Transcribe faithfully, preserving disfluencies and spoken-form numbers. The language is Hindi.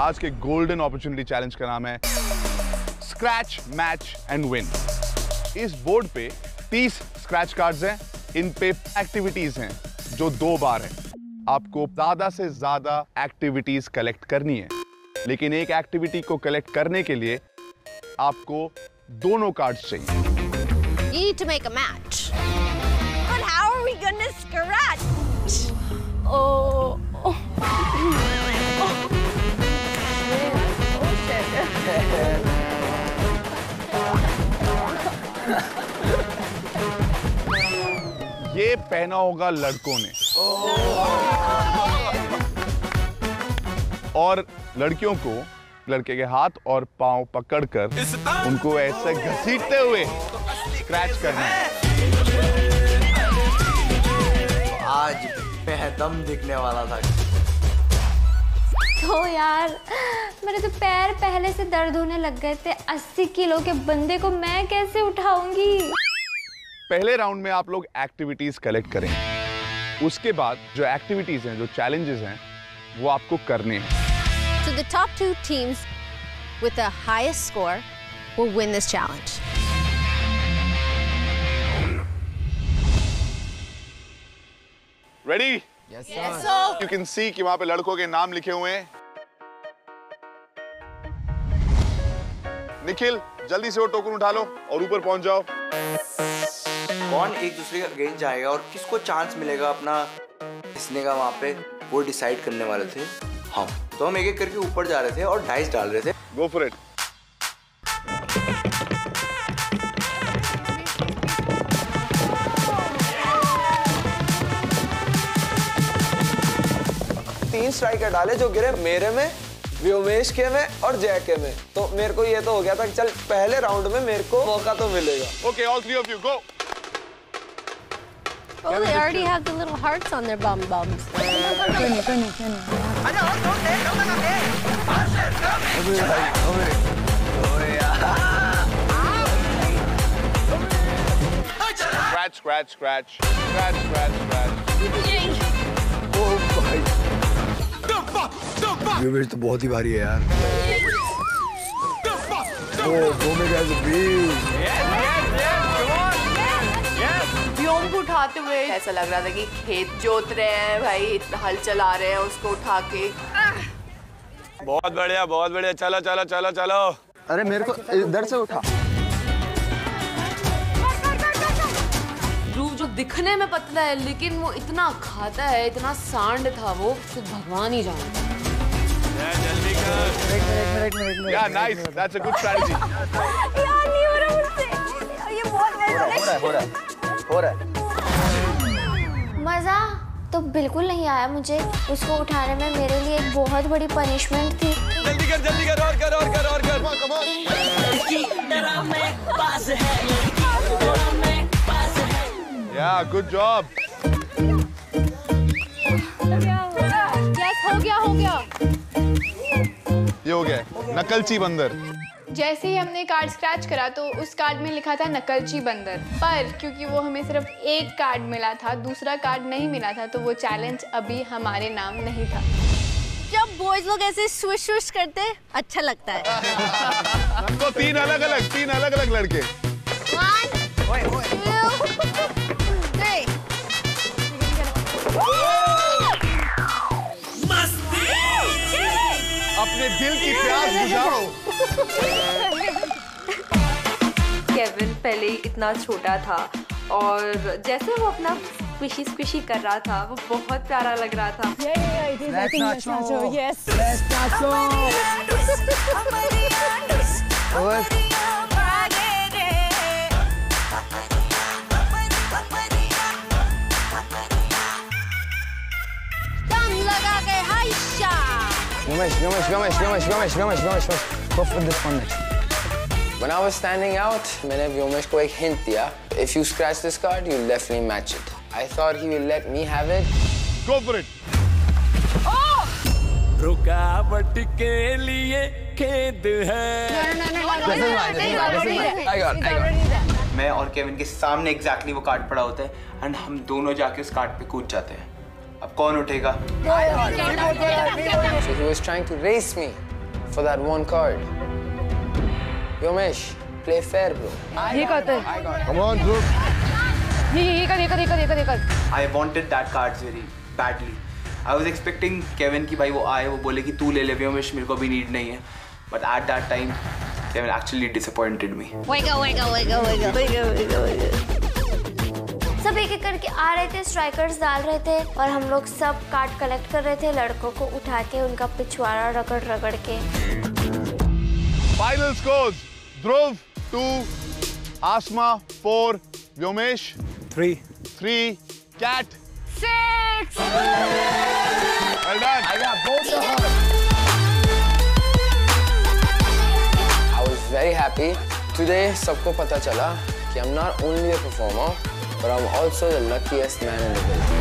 आज के गोल्डन अपॉर्चुनिटी चैलेंज का नाम है स्क्रैच मैच एंड विन। इस बोर्ड पे तीस स्क्रैच कार्ड्स हैं, इन पे एक्टिविटीज हैं जो दो बार हैं। आपको ज्यादा से ज्यादा एक्टिविटीज कलेक्ट करनी है, लेकिन एक एक्टिविटी को कलेक्ट करने के लिए आपको दोनों कार्ड्स चाहिए। You need to make a match. But how are we gonna scratch? Oh. Oh. Oh. Oh shit. ये पहना होगा लड़कों ने और लड़कियों को लड़के के हाथ और पांव पकड़कर उनको ऐसे घसीटते हुए स्क्रैच करना है। आज पैदम दिखने वाला था। तो यार मेरे तो पैर पहले से दर्द होने लग गए थे। अस्सी किलो के बंदे को मैं कैसे उठाऊंगी? पहले राउंड में आप लोग एक्टिविटीज कलेक्ट करें, उसके बाद जो एक्टिविटीज हैं, जो चैलेंजेस हैं, वो आपको करने हैं। So the top two teams with the highest score will win this challenge. Ready? Yes, sir. Yes, sir. You can see कि वहाँ पे लड़कों के नाम लिखे हुए हैं। निखिल, जल्दी से वो टोकन उठा लो और ऊपर पहुँच जाओ। कौन एक दूसरे के अगेंस्ट जाएगा और किसको चांस मिलेगा अपना इसने का वहाँ पे वो डिसाइड करने वाले थे। हाँ, तो हम एक एक करके ऊपर जा रहे थे और डाइस डाल रहे थे। Go for it. तीन स्ट्राइकर डाले जो गिरे मेरे में, व्योमेश के में और जैक के में। तो मेरे को ये तो हो गया था कि चल पहले राउंड में मेरे को मौका तो मिलेगा। Okay, all three of you go. Oh, they already have the little hearts on their bum bums. Scratch, scratch, scratch, scratch, scratch, scratch. Oh my! The fuck, the fuck. Vyomesh तो बहुत ही भारी है यार. The fuck. Oh, Vyomesh has a beam. को उठाते हुए ऐसा लग रहा था कि खेत जोत रहे हैं भाई, हल चला रहे हैं उसको उठा के। बहुत बढ़िया, बहुत बढ़िया। चलो चलो चलो चलो। अरे मेरे को इधर से उठा। ध्रुव जो दिखने में पतला है लेकिन वो इतना खाता है, इतना सांड था वो, तो भगवान ही जानता। जल्दी कर। यार nice, that's a good strategy. यार नहीं हो रहा मुझसे, ये बहुत हो रहा है, हो रहा है, हो रहा है। मजा तो बिल्कुल नहीं आया मुझे। उसको उठाने में मेरे लिए एक बहुत बड़ी पनिशमेंट थी। जल्दी कर, जल्दी कर, और कर, और कर, और कर। Come on, come on. Yeah, good job. Yes, हो गया, हो गया। ये हो गया। नकलची बंदर। जैसे ही हमने कार्ड स्क्रैच करा तो उस कार्ड में लिखा था नकलची बंदर, पर क्योंकि वो हमें सिर्फ एक कार्ड मिला था, दूसरा कार्ड नहीं मिला था, तो वो चैलेंज अभी हमारे नाम नहीं था। जब बॉयज लोग ऐसे स्विश स्विश करते अच्छा लगता है। हमको तीन अलग अलग तीन अलग अलग लड़के। अपने दिल की प्यास बुझाओ। केविन पहले इतना छोटा था और जैसे वो अपना स्क्विशी स्क्विशी कर रहा था वो बहुत प्यारा लग रहा था। दम लगा के high shot. Go for this one next. When I was standing out, मैंने व्योमेश को एक हिंट दिया. If you scratch this card, you'll definitely match it. I thought he would let me have it. Go for it. Oh! रुकावट के लिए खेद है. No, no, no, no, no. I got it, I got it. मैं और केविन के सामने exactly वो कार्ड पड़ा होता है, and हम दोनों जाके उस कार्ड पे कूद जाते हैं. अब कौन उठेगा? So he was trying to race me. for that one card. Vyomesh, play fair, bro. I got it. I got it. Come on, bro. Ye, ye, kar, ye, kar, ye, kar, ye, kar, ye, kar. I wanted that card very badly. I was expecting Kevin कि भाई वो आए वो बोले कि तू ले ले व्योमेश मेरे को भी need नहीं है. But at that time, Kevin actually disappointed me. Wake up, wake up, wake up, wake up, wake up, wake up, wake up. सब एक एक करके आ रहे थे, स्ट्राइकर्स डाल रहे थे और हम लोग सब कार्ड कलेक्ट कर रहे थे. लड़कों को उठा के उनका पिछवाड़ा रगड़ रगड़ के. Final scores: Dhruv two, Asma four, Vyomesh three, three cat six. Well done. I got both of them. I was very happy today. सबको पता चला कि I'm not only a performer, but I'm also the luckiest man in the world.